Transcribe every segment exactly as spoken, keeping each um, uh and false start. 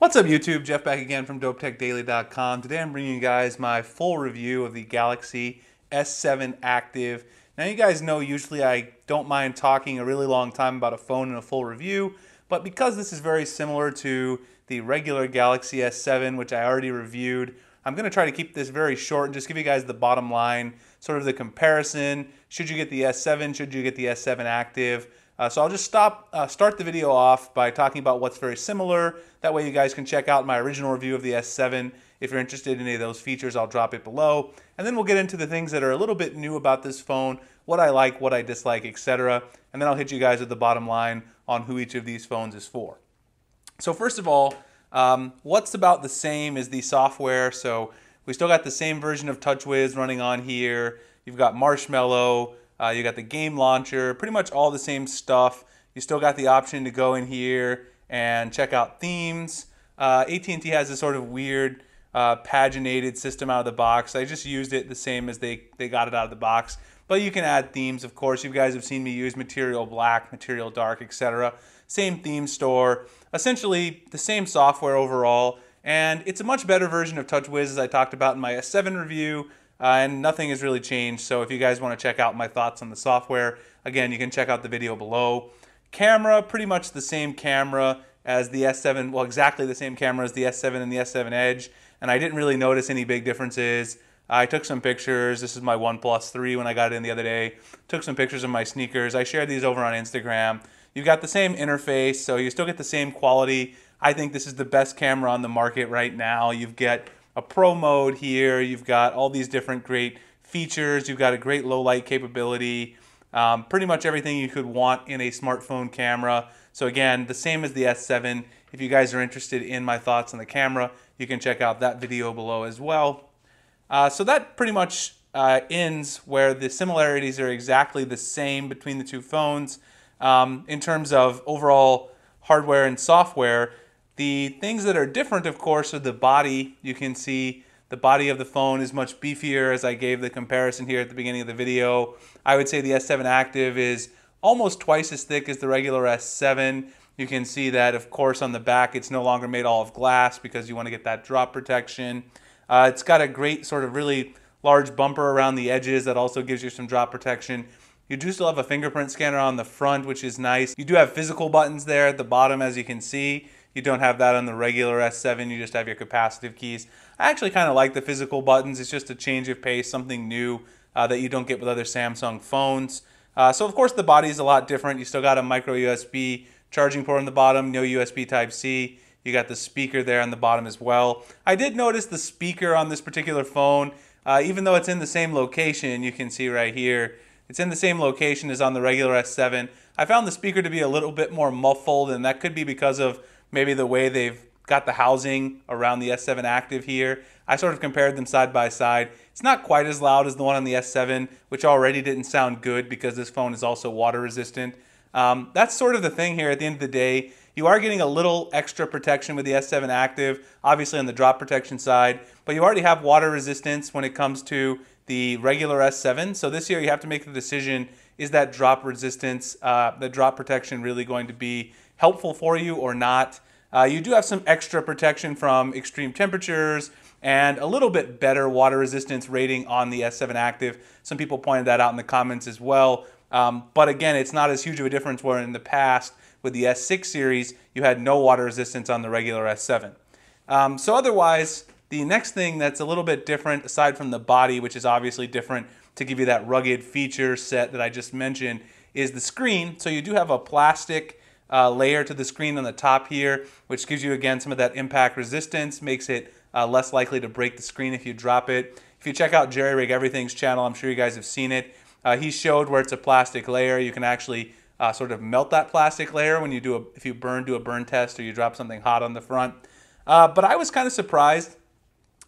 What's up YouTube, Jeff back again from Dope Tech Daily dot com. Today I'm bringing you guys my full review of the Galaxy S seven Active. Now you guys know usually I don't mind talking a really long time about a phone in a full review, but because this is very similar to the regular Galaxy S seven, which I already reviewed, I'm gonna try to keep this very short and just give you guys the bottom line, sort of the comparison. Should you get the S seven, should you get the S seven Active? Uh, so I'll just stop, uh, start the video off by talking about what's very similar. That way you guys can check out my original review of the S seven. If you're interested in any of those features, I'll drop it below. And then we'll get into the things that are a little bit new about this phone, what I like, what I dislike, et cetera. And then I'll hit you guys with the bottom line on who each of these phones is for. So first of all, um, what's about the same is the software. So we still got the same version of TouchWiz running on here. You've got Marshmallow. Uh, you got the game launcher, pretty much all the same stuff. You still got the option to go in here and check out themes. Uh, A T and T has this sort of weird uh, paginated system out of the box. I just used it the same as they, they got it out of the box. But you can add themes, of course. You guys have seen me use Material Black, Material Dark, et cetera. Same theme store. Essentially the same software overall. And it's a much better version of TouchWiz, as I talked about in my S seven review. Uh, and nothing has really changed, so if you guys want to check out my thoughts on the software, again, you can check out the video below. Camera, pretty much the same camera as the S seven, well, exactly the same camera as the S seven and the S seven Edge, and I didn't really notice any big differences. I took some pictures. This is my OnePlus three when I got it in the other day. Took some pictures of my sneakers. I shared these over on Instagram. You've got the same interface, so you still get the same quality. I think this is the best camera on the market right now. You've got a pro mode here, you've got all these different great features, you've got a great low light capability, um, pretty much everything you could want in a smartphone camera. So again, the same as the S seven. If you guys are interested in my thoughts on the camera, you can check out that video below as well. Uh, so that pretty much uh, ends where the similarities are exactly the same between the two phones um, in terms of overall hardware and software. The things that are different, of course, are the body. You can see the body of the phone is much beefier, as I gave the comparison here at the beginning of the video. I would say the S seven Active is almost twice as thick as the regular S seven. You can see that, of course, on the back, it's no longer made all of glass because you want to get that drop protection. Uh, it's got a great sort of really large bumper around the edges that also gives you some drop protection. You do still have a fingerprint scanner on the front, which is nice. You do have physical buttons there at the bottom, as you can see. You don't have that on the regular S seven, you just have your capacitive keys. I actually kind of like the physical buttons. It's just a change of pace, something new uh, that you don't get with other Samsung phones. Uh, so of course the body is a lot different. You still got a micro U S B charging port on the bottom, no U S B Type C. You got the speaker there on the bottom as well. I did notice the speaker on this particular phone, uh, even though it's in the same location, you can see right here, it's in the same location as on the regular S seven. I found the speaker to be a little bit more muffled, and that could be because of maybe the way they've got the housing around the S seven Active here. I sort of compared them side by side. It's not quite as loud as the one on the S seven, which already didn't sound good because this phone is also water resistant. Um, that's sort of the thing here at the end of the day. You are getting a little extra protection with the S seven Active, obviously on the drop protection side, but you already have water resistance when it comes to the regular S seven. So this year you have to make the decision, is that drop resistance, uh, the drop protection really going to be helpful for you or not. Uh, you do have some extra protection from extreme temperatures and a little bit better water resistance rating on the S seven Active. Some people pointed that out in the comments as well. Um, but again, it's not as huge of a difference where in the past with the S six series, you had no water resistance on the regular S seven. Um, so otherwise, the next thing that's a little bit different aside from the body, which is obviously different to give you that rugged feature set that I just mentioned, is the screen. So you do have a plastic Uh, layer to the screen on the top here, which gives you again some of that impact resistance, makes it uh, less likely to break the screen if you drop it. If you check out Jerry Rig Everything's channel, I'm sure you guys have seen it. Uh, he showed where it's a plastic layer. You can actually uh, sort of melt that plastic layer when you do a, if you burn, do a burn test or you drop something hot on the front. Uh, but I was kind of surprised.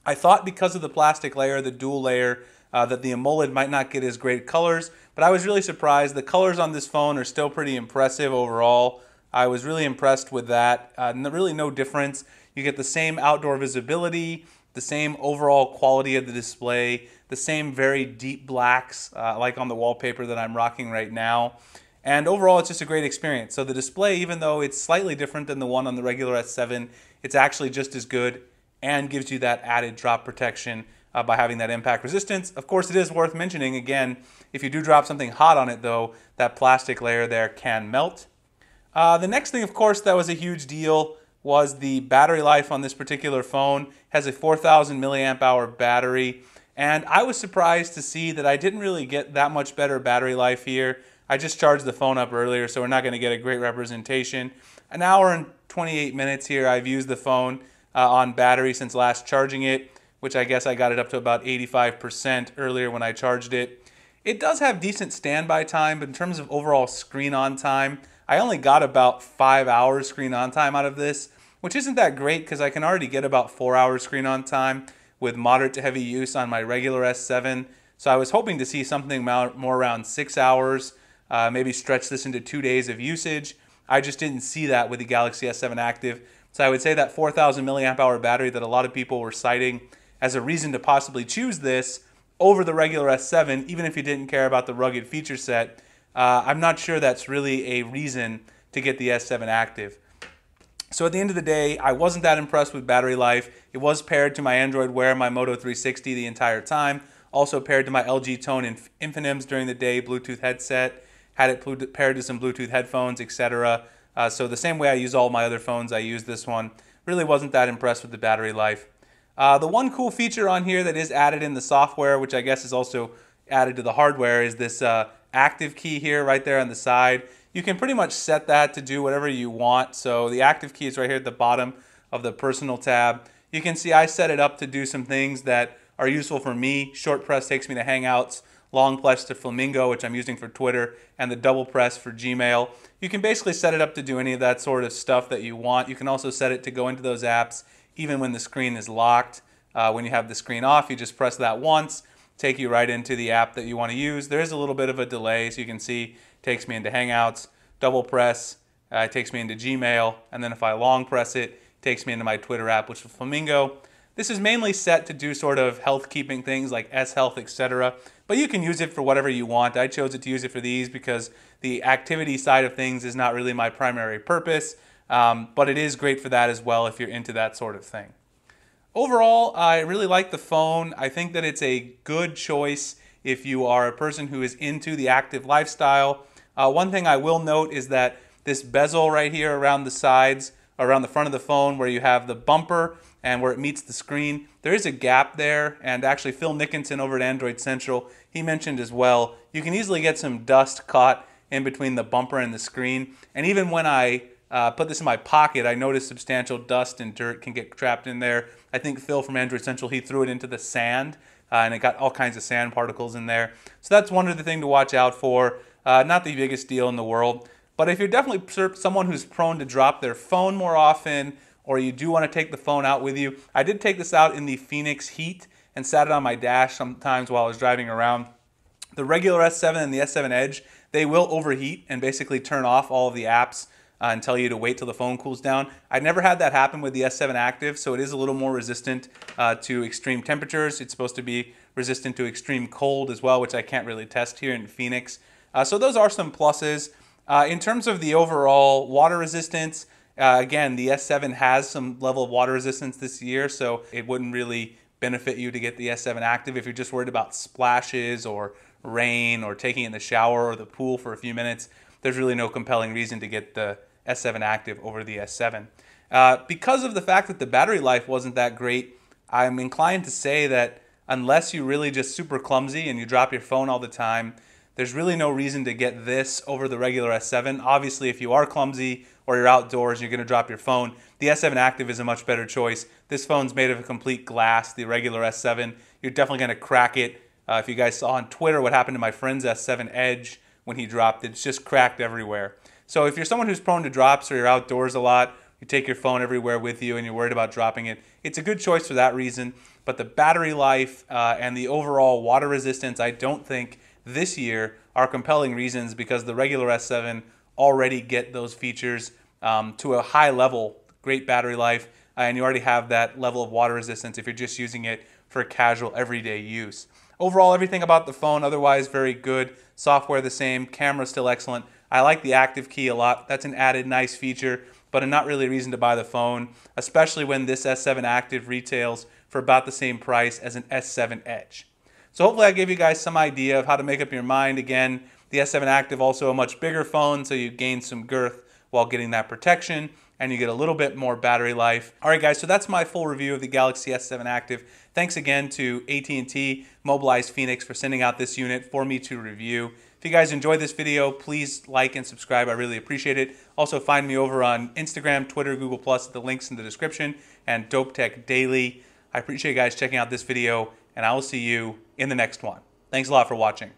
I thought because of the plastic layer, the dual layer, uh, that the AMOLED might not get as great colors, but I was really surprised. The colors on this phone are still pretty impressive overall. I was really impressed with that. Uh, really no difference. You get the same outdoor visibility, the same overall quality of the display, the same very deep blacks uh, like on the wallpaper that I'm rocking right now. And overall, it's just a great experience. So the display, even though it's slightly different than the one on the regular S seven, it's actually just as good and gives you that added drop protection uh, by having that impact resistance. Of course, it is worth mentioning, again, if you do drop something hot on it, though, that plastic layer there can melt. Uh, the next thing, of course, that was a huge deal was the battery life on this particular phone. It has a four thousand milliamp hour battery. And I was surprised to see that I didn't really get that much better battery life here. I just charged the phone up earlier, so we're not going to get a great representation. An hour and twenty-eight minutes here I've used the phone uh, on battery since last charging it, which I guess I got it up to about eighty-five percent earlier when I charged it. It does have decent standby time, but in terms of overall screen on time, I only got about five hours screen on time out of this, which isn't that great because I can already get about four hours screen on time with moderate to heavy use on my regular S seven. So I was hoping to see something more around six hours. Uh, maybe stretch this into two days of usage. I just didn't see that with the Galaxy S seven Active. So I would say that four thousand milliamp hour battery that a lot of people were citing as a reason to possibly choose this over the regular S seven, even if you didn't care about the rugged feature set, uh, I'm not sure that's really a reason to get the S seven Active. So at the end of the day, I wasn't that impressed with battery life. It was paired to my Android Wear, my Moto three sixty the entire time, also paired to my L G Tone Inf- Infinims during the day, Bluetooth headset, had it paired to some Bluetooth headphones, et cetera. Uh, so the same way I use all my other phones, I use this one. Really wasn't that impressed with the battery life. Uh, the one cool feature on here that is added in the software, which I guess is also added to the hardware, is this uh, active key here right there on the side. You can pretty much set that to do whatever you want. So the active key is right here at the bottom of the personal tab. You can see I set it up to do some things that are useful for me. Short press takes me to Hangouts. Long press to Flamingo, which I'm using for Twitter, and the double press for Gmail. You can basically set it up to do any of that sort of stuff that you want. You can also set it to go into those apps even when the screen is locked. Uh, when you have the screen off, you just press that once, take you right into the app that you want to use. There is a little bit of a delay, so you can see it takes me into Hangouts, double press, uh, it takes me into Gmail, and then if I long press it, it takes me into my Twitter app, which is Flamingo. This is mainly set to do sort of health keeping things like S Health, et cetera. But you can use it for whatever you want. I chose it to use it for these because the activity side of things is not really my primary purpose. Um, but it is great for that as well if you're into that sort of thing. Overall, I really like the phone. I think that it's a good choice if you are a person who is into the active lifestyle. Uh, one thing I will note is that this bezel right here around the sides, around the front of the phone where you have the bumper and where it meets the screen, there is a gap there, and actually Phil Nickinson over at Android Central, he mentioned as well, you can easily get some dust caught in between the bumper and the screen, and even when I uh, put this in my pocket, I noticed substantial dust and dirt can get trapped in there. I think Phil from Android Central, he threw it into the sand, uh, and it got all kinds of sand particles in there. So that's one other thing to watch out for, uh, not the biggest deal in the world. But if you're definitely someone who's prone to drop their phone more often, or you do want to take the phone out with you, I did take this out in the Phoenix heat and sat it on my dash sometimes while I was driving around. The regular S seven and the S seven Edge, they will overheat and basically turn off all of the apps uh, and tell you to wait till the phone cools down. I never had that happen with the S seven Active, so it is a little more resistant uh, to extreme temperatures. It's supposed to be resistant to extreme cold as well, which I can't really test here in Phoenix. Uh, so those are some pluses. Uh, in terms of the overall water resistance, uh, again, the S seven has some level of water resistance this year, so it wouldn't really benefit you to get the S seven Active if you're just worried about splashes or rain or taking it in the shower or the pool for a few minutes. There's really no compelling reason to get the S seven Active over the S seven. Uh, because of the fact that the battery life wasn't that great, I'm inclined to say that unless you're really just super clumsy and you drop your phone all the time, there's really no reason to get this over the regular S seven. Obviously, if you are clumsy or you're outdoors and you're going to drop your phone, the S seven Active is a much better choice. This phone's made of a complete glass, the regular S seven. You're definitely going to crack it. Uh, if you guys saw on Twitter what happened to my friend's S seven Edge when he dropped it, it's just cracked everywhere. So if you're someone who's prone to drops or you're outdoors a lot, you take your phone everywhere with you and you're worried about dropping it, it's a good choice for that reason. But the battery life uh, and the overall water resistance, I don't think this year are compelling reasons because the regular S seven already get those features um, to a high level, great battery life, uh, and you already have that level of water resistance if you're just using it for casual everyday use. Overall, everything about the phone otherwise very good, software the same, camera still excellent. I like the active key a lot. That's an added nice feature, but not really a reason to buy the phone, especially when this S seven Active retails for about the same price as an S seven Edge. So hopefully I gave you guys some idea of how to make up your mind. Again, the S seven Active also a much bigger phone, so you gain some girth while getting that protection, and you get a little bit more battery life. All right, guys, so that's my full review of the Galaxy S seven Active. Thanks again to A T and T, Mobilize Phoenix for sending out this unit for me to review. If you guys enjoyed this video, please like and subscribe. I really appreciate it. Also, find me over on Instagram, Twitter, Google plus, at the links in the description, and Dope Tech Daily. I appreciate you guys checking out this video, and I will see you in the next one. Thanks a lot for watching.